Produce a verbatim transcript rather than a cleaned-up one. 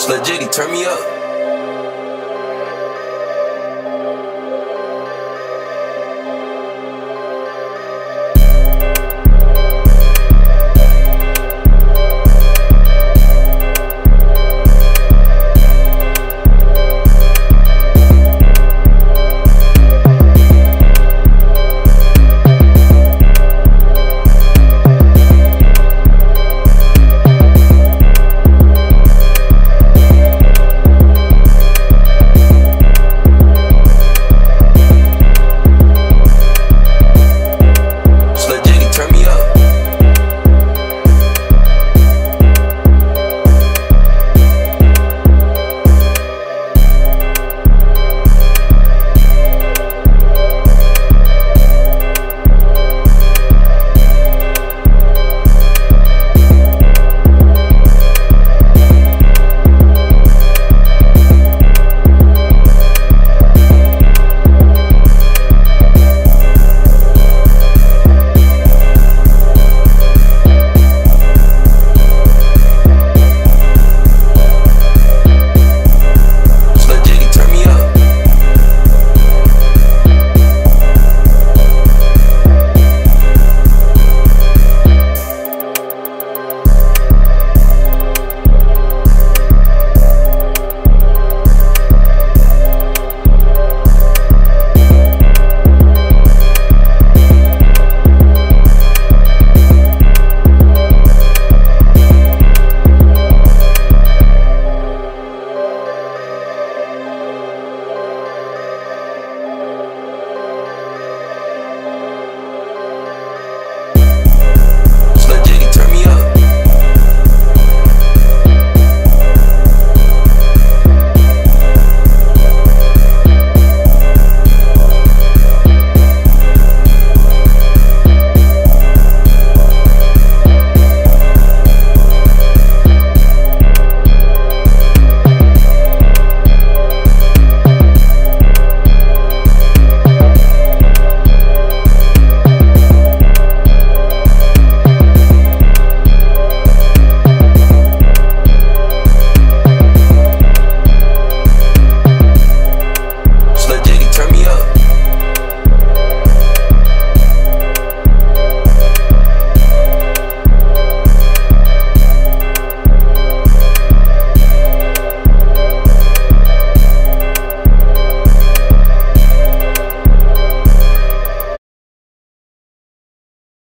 Slajidi, turn me up.